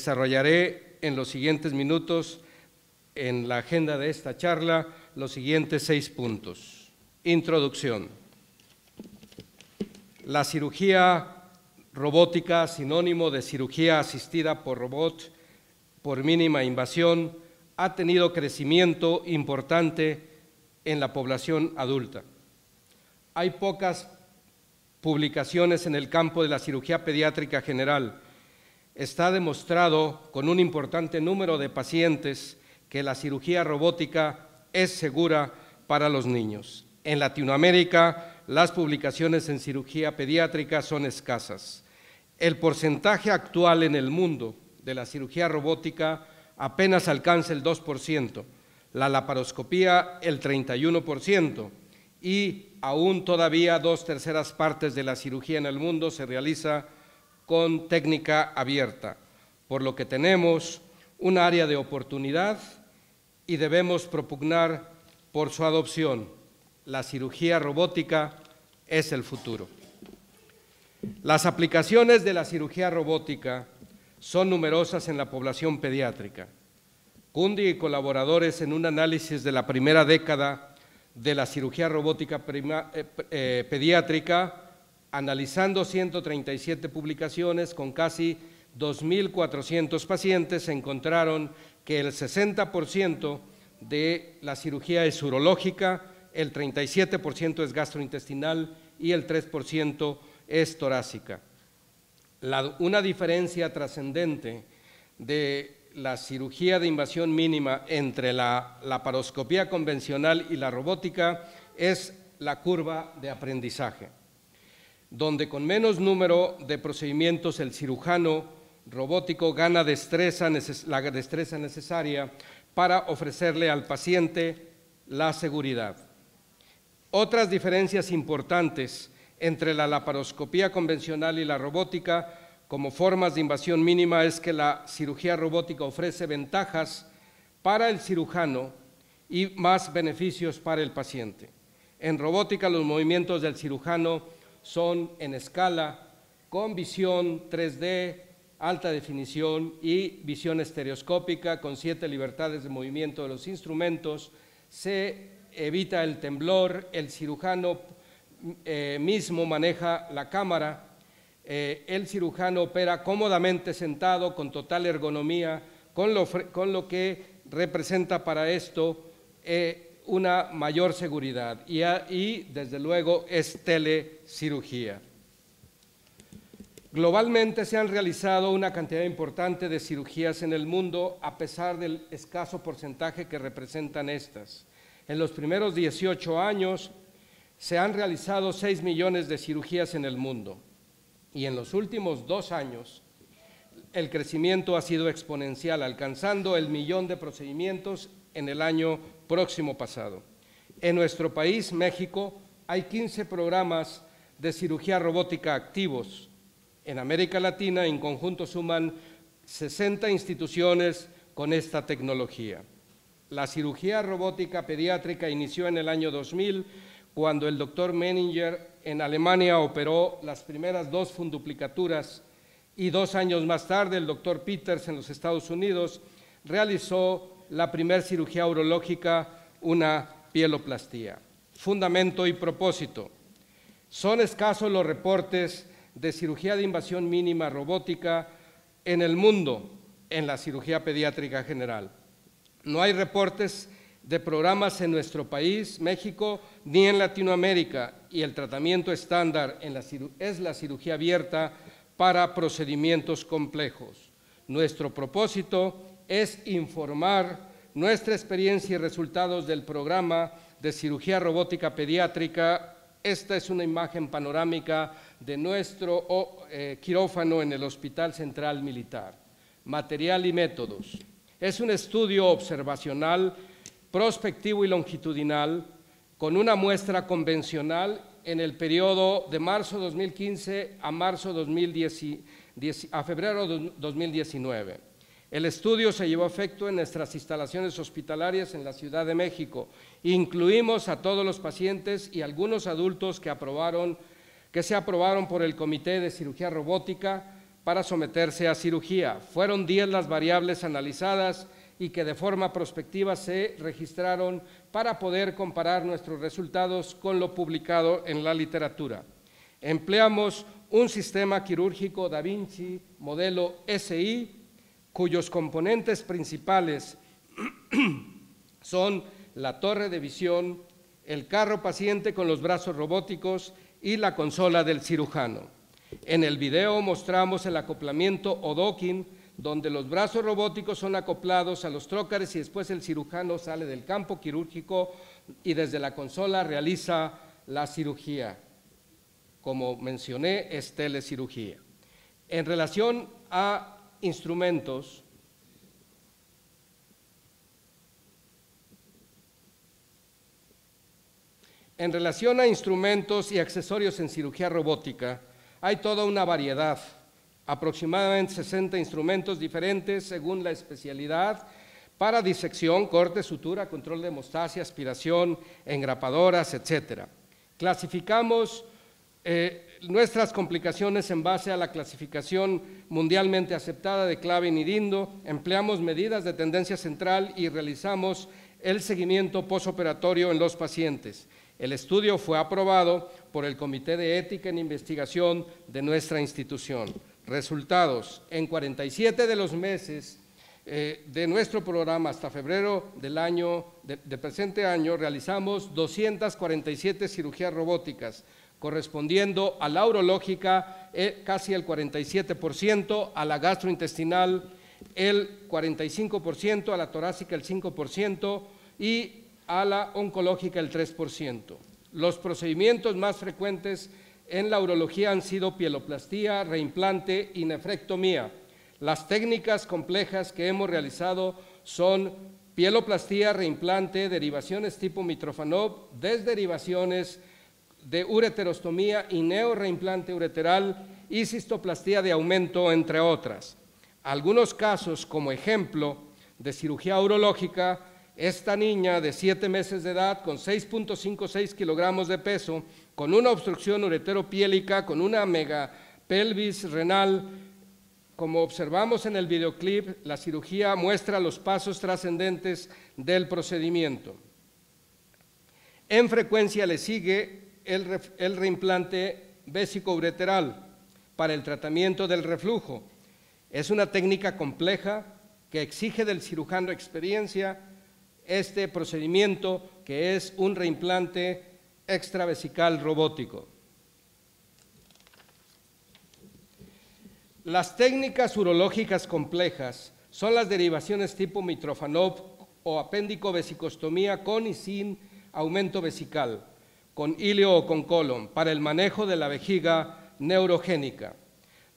Desarrollaré en los siguientes minutos, en la agenda de esta charla, los siguientes 6 puntos. Introducción. La cirugía robótica, sinónimo de cirugía asistida por robot por mínima invasión, ha tenido crecimiento importante en la población adulta. Hay pocas publicaciones en el campo de la cirugía pediátrica general. Está demostrado con un importante número de pacientes que la cirugía robótica es segura para los niños. En Latinoamérica, las publicaciones en cirugía pediátrica son escasas. El porcentaje actual en el mundo de la cirugía robótica apenas alcanza el 2%, la laparoscopía el 31%, y aún todavía 2/3 partes de la cirugía en el mundo se realiza con técnica abierta, por lo que tenemos un área de oportunidad y debemos propugnar por su adopción. La cirugía robótica es el futuro. Las aplicaciones de la cirugía robótica son numerosas en la población pediátrica. Cundi y colaboradores, en un análisis de la primera década de la cirugía robótica pediátrica, analizando 137 publicaciones con casi 2.400 pacientes, encontraron que el 60% de la cirugía es urológica, el 37% es gastrointestinal y el 3% es torácica. Una diferencia trascendente de la cirugía de invasión mínima entre la laparoscopía convencional y la robótica es la curva de aprendizaje, donde con menos número de procedimientos el cirujano robótico gana la destreza necesaria para ofrecerle al paciente la seguridad. Otras diferencias importantes entre la laparoscopía convencional y la robótica como formas de invasión mínima es que la cirugía robótica ofrece ventajas para el cirujano y más beneficios para el paciente. En robótica, los movimientos del cirujano son en escala, con visión 3D, alta definición y visión estereoscópica, con 7 libertades de movimiento de los instrumentos. Se evita el temblor, el cirujano mismo maneja la cámara. El cirujano opera cómodamente sentado, con total ergonomía, con lo que representa para esto una mayor seguridad y desde luego es telecirugía. Globalmente se han realizado una cantidad importante de cirugías en el mundo, a pesar del escaso porcentaje que representan estas. En los primeros 18 años se han realizado 6 millones de cirugías en el mundo. Y en los últimos 2 años, el crecimiento ha sido exponencial, alcanzando el 1.000.000 de procedimientos en el año próximo pasado. En nuestro país, México, hay 15 programas de cirugía robótica activos. En América Latina, en conjunto, suman 60 instituciones con esta tecnología. La cirugía robótica pediátrica inició en el año 2000, cuando el doctor Menninger en Alemania operó las primeras 2 funduplicaturas y 2 años más tarde el doctor Peters en los Estados Unidos realizó la primera cirugía urológica, una pieloplastía. Fundamento y propósito. Son escasos los reportes de cirugía de invasión mínima robótica en el mundo en la cirugía pediátrica general. No hay reportes de programas en nuestro país, México, ni en Latinoamérica, y el tratamiento estándar es la cirugía abierta para procedimientos complejos. Nuestro propósito es informar nuestra experiencia y resultados del programa de cirugía robótica pediátrica. Esta es una imagen panorámica de nuestro quirófano en el Hospital Central Militar. Material y métodos. Es un estudio observacional, prospectivo y longitudinal, con una muestra convencional en el periodo de marzo 2015 a febrero 2019. El estudio se llevó a efecto en nuestras instalaciones hospitalarias en la Ciudad de México. Incluimos a todos los pacientes y algunos adultos que se aprobaron por el Comité de Cirugía Robótica para someterse a cirugía. Fueron 10 las variables analizadas y que de forma prospectiva se registraron para poder comparar nuestros resultados con lo publicado en la literatura. Empleamos un sistema quirúrgico Da Vinci modelo SI, cuyos componentes principales son la torre de visión, el carro paciente con los brazos robóticos y la consola del cirujano. En el video mostramos el acoplamiento o docking, donde los brazos robóticos son acoplados a los trócares y después el cirujano sale del campo quirúrgico y desde la consola realiza la cirugía. Como mencioné, es telecirugía. En relación a instrumentos, y accesorios en cirugía robótica, hay toda una variedad, aproximadamente 60 instrumentos diferentes según la especialidad para disección, corte, sutura, control de hemostasia, aspiración, engrapadoras, etc. Clasificamos nuestras complicaciones en base a la clasificación mundialmente aceptada de Clavien-Dindo, empleamos medidas de tendencia central y realizamos el seguimiento posoperatorio en los pacientes. El estudio fue aprobado por el Comité de Ética en Investigación de nuestra institución. Resultados: en 47 de los meses de nuestro programa hasta febrero del presente año, realizamos 247 cirugías robóticas, correspondiendo a la urológica casi el 47%, a la gastrointestinal el 45%, a la torácica el 5% y a la oncológica el 3%. Los procedimientos más frecuentes en la urología han sido pieloplastía, reimplante y nefrectomía. Las técnicas complejas que hemos realizado son pieloplastía, reimplante, derivaciones tipo Mitrofanov, desderivaciones de ureterostomía y neoreimplante ureteral y cistoplastía de aumento, entre otras. Algunos casos, como ejemplo de cirugía urológica, esta niña de 7 meses de edad con 6.56 kilogramos de peso, con una obstrucción ureteropielica, con una megapelvis renal. Como observamos en el videoclip, la cirugía muestra los pasos trascendentes del procedimiento. En frecuencia le sigue el reimplante vesico-ureteral para el tratamiento del reflujo. Es una técnica compleja que exige del cirujano experiencia. Este procedimiento, que es un reimplante extravesical robótico. Las técnicas urológicas complejas son las derivaciones tipo Mitrofanov o apéndico vesicostomía con y sin aumento vesical, con ilio o con colon, para el manejo de la vejiga neurogénica.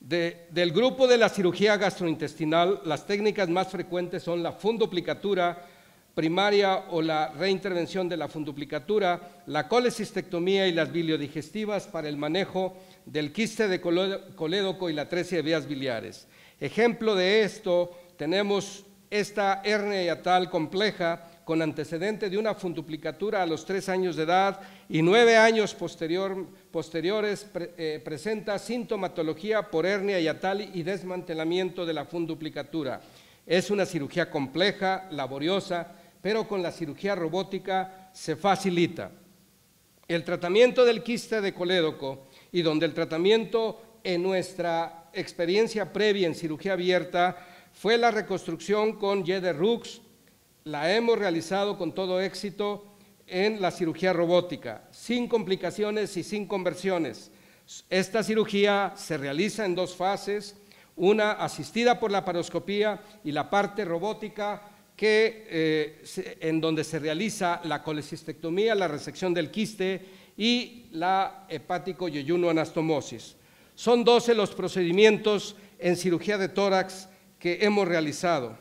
Del grupo de la cirugía gastrointestinal, las técnicas más frecuentes son la funduplicatura primaria o la reintervención de la funduplicatura, la colecistectomía y las biliodigestivas para el manejo del quiste de colédoco y la atresia de vías biliares. Ejemplo de esto, tenemos esta hernia hiatal compleja con antecedente de una funduplicatura a los 3 años de edad y 9 años posteriores presenta sintomatología por hernia hiatal y desmantelamiento de la funduplicatura. Es una cirugía compleja, laboriosa, pero con la cirugía robótica se facilita. El tratamiento del quiste de colédoco y donde el tratamiento en nuestra experiencia previa en cirugía abierta fue la reconstrucción con Y de Rux, la hemos realizado con todo éxito en la cirugía robótica, sin complicaciones y sin conversiones. Esta cirugía se realiza en 2 fases, una asistida por la paroscopía y la parte robótica en donde se realiza la colecistectomía, la resección del quiste y la hepático-yeyuno-anastomosis. Son 12 los procedimientos en cirugía de tórax que hemos realizado.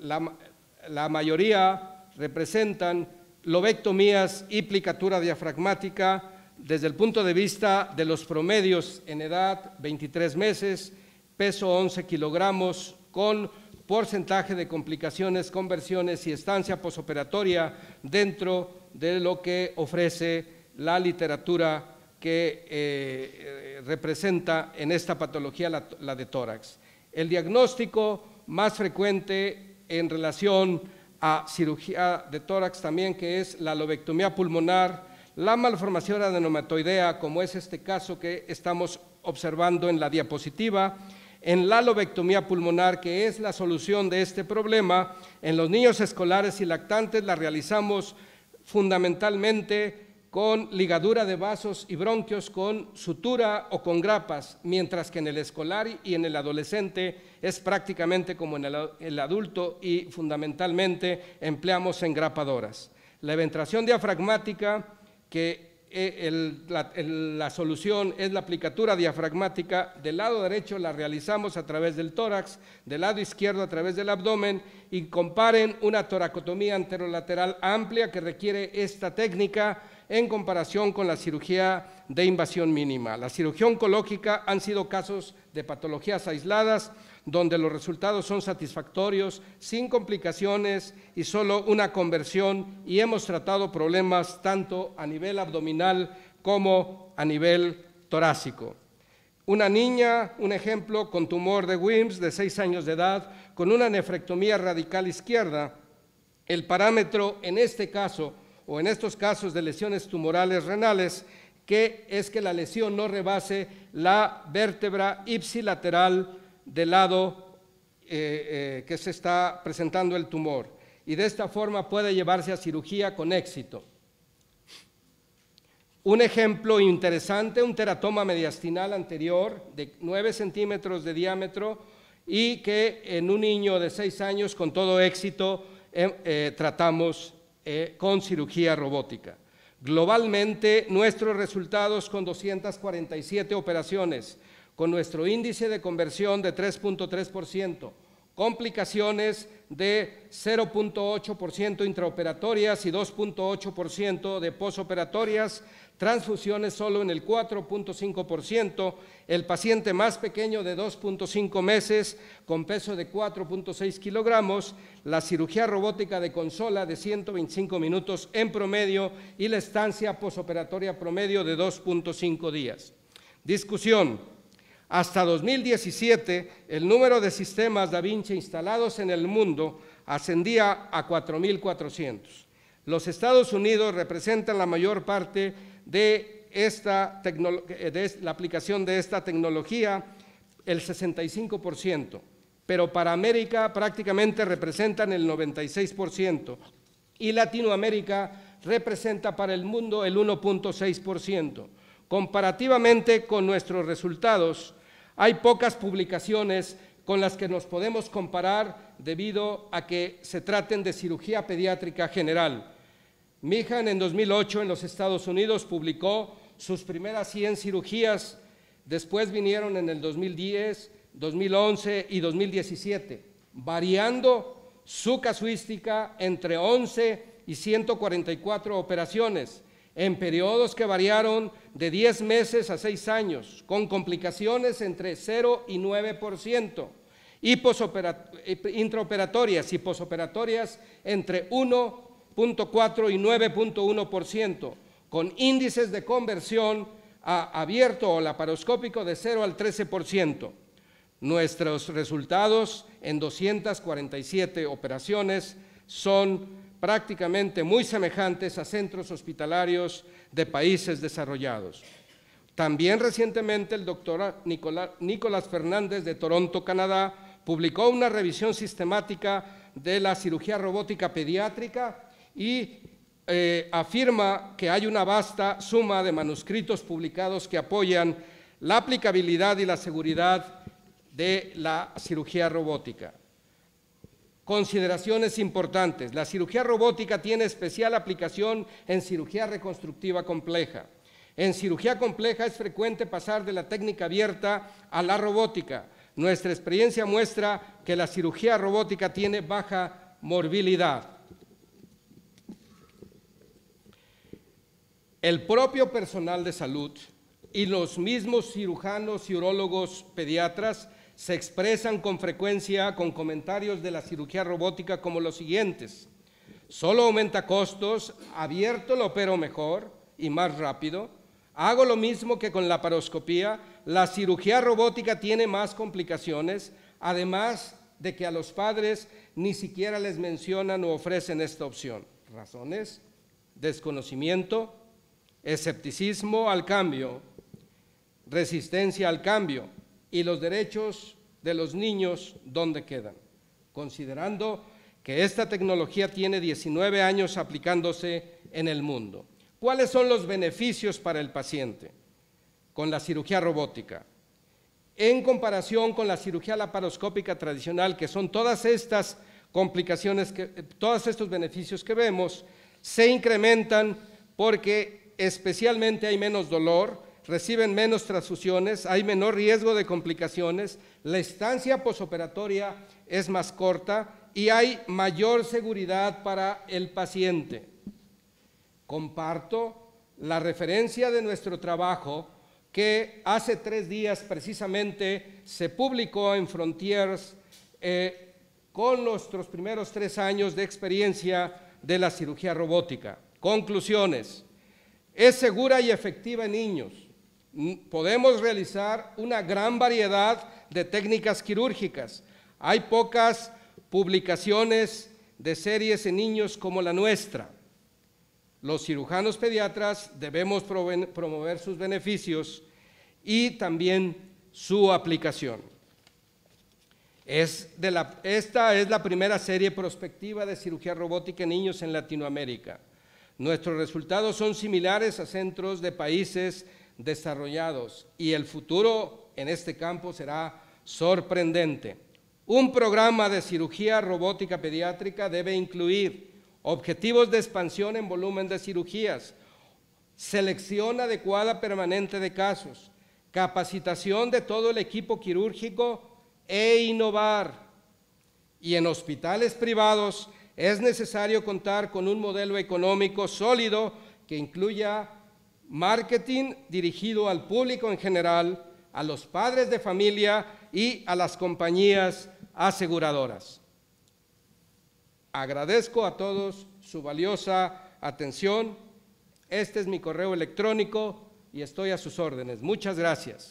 La mayoría representan lobectomías y plicatura diafragmática. Desde el punto de vista de los promedios en edad, 23 meses, peso 11 kilogramos, con porcentaje de complicaciones, conversiones y estancia posoperatoria dentro de lo que ofrece la literatura que representa en esta patología la de tórax. El diagnóstico más frecuente en relación a cirugía de tórax también, que es la lobectomía pulmonar, la malformación adenomatoidea, como es este caso que estamos observando en la diapositiva. En la lobectomía pulmonar, que es la solución de este problema, en los niños escolares y lactantes la realizamos fundamentalmente con ligadura de vasos y bronquios, con sutura o con grapas, mientras que en el escolar y en el adolescente es prácticamente como en el adulto y fundamentalmente empleamos engrapadoras. La eventración diafragmática, que la solución es la plicatura diafragmática, del lado derecho la realizamos a través del tórax, del lado izquierdo a través del abdomen, y comparen una toracotomía anterolateral amplia que requiere esta técnica en comparación con la cirugía de invasión mínima. La cirugía oncológica han sido casos de patologías aisladas donde los resultados son satisfactorios, sin complicaciones y solo una conversión, y hemos tratado problemas tanto a nivel abdominal como a nivel torácico. Una niña, un ejemplo, con tumor de Wilms de 6 años de edad, con una nefrectomía radical izquierda. El parámetro en este caso, o en estos casos de lesiones tumorales renales, que es que la lesión no rebase la vértebra ipsilateral del lado que se está presentando el tumor, y de esta forma puede llevarse a cirugía con éxito. Un ejemplo interesante, un teratoma mediastinal anterior de 9 centímetros de diámetro y que en un niño de 6 años con todo éxito tratamos con cirugía robótica. Globalmente, nuestros resultados con 247 operaciones, con nuestro índice de conversión de 3.3%, complicaciones de 0.8% intraoperatorias y 2.8% de posoperatorias, transfusiones solo en el 4.5%, el paciente más pequeño de 2.5 meses con peso de 4.6 kilogramos, la cirugía robótica de consola de 125 minutos en promedio y la estancia posoperatoria promedio de 2.5 días. Discusión. Hasta 2017, el número de sistemas Da Vinci instalados en el mundo ascendía a 4.400. Los Estados Unidos representan la mayor parte de la aplicación de esta tecnología, el 65%, pero para América prácticamente representan el 96% y Latinoamérica representa para el mundo el 1.6%. Comparativamente con nuestros resultados, hay pocas publicaciones con las que nos podemos comparar debido a que se traten de cirugía pediátrica general. Mihan en 2008 en los Estados Unidos publicó sus primeras 100 cirugías, después vinieron en el 2010, 2011 y 2017, variando su casuística entre 11 y 144 operaciones, en periodos que variaron de 10 meses a 6 años, con complicaciones entre 0 y 9%, y intraoperatorias y posoperatorias entre 1.4 y 9.1%, con índices de conversión a abierto o laparoscópico de 0 al 13%. Nuestros resultados en 247 operaciones son prácticamente muy semejantes a centros hospitalarios de países desarrollados. También recientemente el doctor Nicolás Fernández de Toronto, Canadá, publicó una revisión sistemática de la cirugía robótica pediátrica y afirma que hay una vasta suma de manuscritos publicados que apoyan la aplicabilidad y la seguridad de la cirugía robótica. Consideraciones importantes. La cirugía robótica tiene especial aplicación en cirugía reconstructiva compleja. En cirugía compleja es frecuente pasar de la técnica abierta a la robótica. Nuestra experiencia muestra que la cirugía robótica tiene baja morbilidad. El propio personal de salud y los mismos cirujanos y urólogos pediatras se expresan con frecuencia con comentarios de la cirugía robótica como los siguientes: solo aumenta costos, abierto lo opero mejor y más rápido, Hago lo mismo que con la laparoscopía, la cirugía robótica tiene más complicaciones, además de que a los padres ni siquiera les mencionan o ofrecen esta opción. Razones: desconocimiento, escepticismo al cambio, resistencia al cambio, y los derechos de los niños, ¿dónde quedan? Considerando que esta tecnología tiene 19 años aplicándose en el mundo. ¿Cuáles son los beneficios para el paciente con la cirugía robótica? En comparación con la cirugía laparoscópica tradicional, que son todas estas complicaciones, todos estos beneficios que vemos, se incrementan porque especialmente hay menos dolor, reciben menos transfusiones, hay menor riesgo de complicaciones, la estancia posoperatoria es más corta y hay mayor seguridad para el paciente. Comparto la referencia de nuestro trabajo que hace 3 días precisamente se publicó en Frontiers con nuestros primeros 3 años de experiencia de la cirugía robótica. Conclusiones: es segura y efectiva en niños. Podemos realizar una gran variedad de técnicas quirúrgicas. Hay pocas publicaciones de series en niños como la nuestra. Los cirujanos pediatras debemos promover sus beneficios y también su aplicación. Esta es la primera serie prospectiva de cirugía robótica en niños en Latinoamérica. Nuestros resultados son similares a centros de países desarrollados y el futuro en este campo será sorprendente. Un programa de cirugía robótica pediátrica debe incluir objetivos de expansión en volumen de cirugías, selección adecuada permanente de casos, capacitación de todo el equipo quirúrgico e innovar. Y en hospitales privados es necesario contar con un modelo económico sólido que incluya marketing dirigido al público en general, a los padres de familia y a las compañías aseguradoras. Agradezco a todos su valiosa atención. Este es mi correo electrónico y estoy a sus órdenes. Muchas gracias.